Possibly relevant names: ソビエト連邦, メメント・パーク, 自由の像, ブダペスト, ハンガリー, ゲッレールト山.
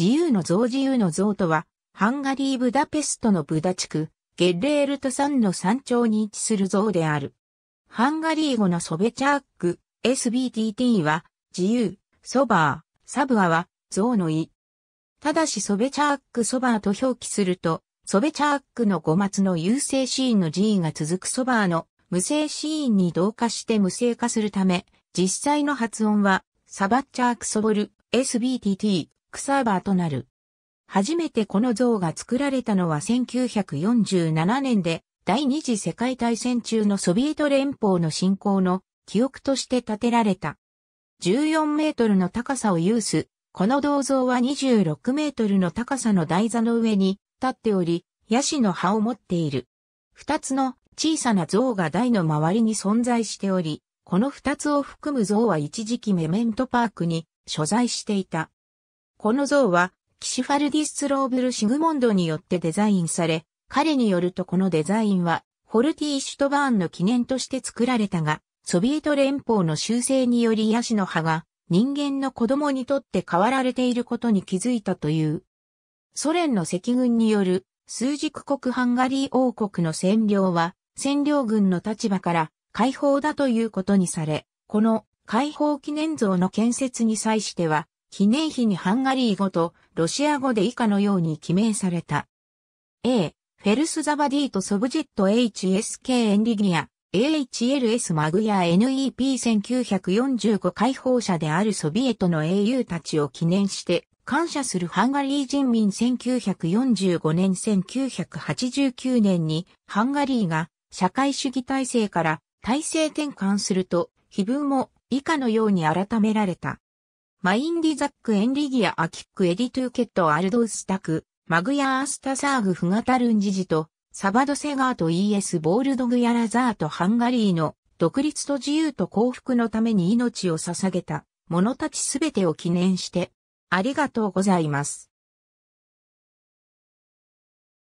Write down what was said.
自由の像とは、ハンガリー・ブダペストのブダ地区、ゲッレールト山の山頂に位置する像である。ハンガリー語のソベチャーク、SBTT は、自由、ソバー、サブアは、像の意。ただしソベチャークソバーと表記すると、ソベチャークの語末の有声子音の G が続くソバーの無声子音に同化して無声化するため、実際の発音は、サバッチャークソボル、SBTT、クサーバーとなる。初めてこの像が作られたのは1947年で、第二次世界大戦中のソビエト連邦の侵攻の記憶として建てられた。14メートルの高さを有す、この銅像は26メートルの高さの台座の上に立っており、ヤシの葉を持っている。二つの小さな像が台の周りに存在しており、この二つを含む像は一時期メメントパークに所在していた。この像は、キシファルディス・ローブル・シグモンドによってデザインされ、彼によるとこのデザインは、ホルティ・シュトバーンの記念として作られたが、ソビエト連邦の修正によりヤシの葉が人間の子供にとって変わられていることに気づいたという。ソ連の赤軍による枢軸国ハンガリー王国の占領は、占領軍の立場から解放だということにされ、この解放記念像の建設に際しては、記念碑にハンガリー語とロシア語で以下のように記名された。A、フェルスザバディとソブジェット HSK エンリギア、AHLS マグヤ NEP1945 解放者であるソビエトの英雄たちを記念して感謝するハンガリー人民1945年1989年にハンガリーが社会主義体制から体制転換すると碑文も以下のように改められた。マインディザックエンリギアアキックエディトゥーケットアルドウスタク、マグヤースタサーグフガタルンジジと、サバドセガート ES ボールドグヤラザートハンガリーの独立と自由と幸福のために命を捧げた者たちすべてを記念してありがとうございます。